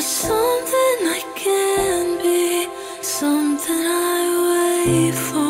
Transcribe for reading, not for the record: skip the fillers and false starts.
Something I can't be, something I wait for.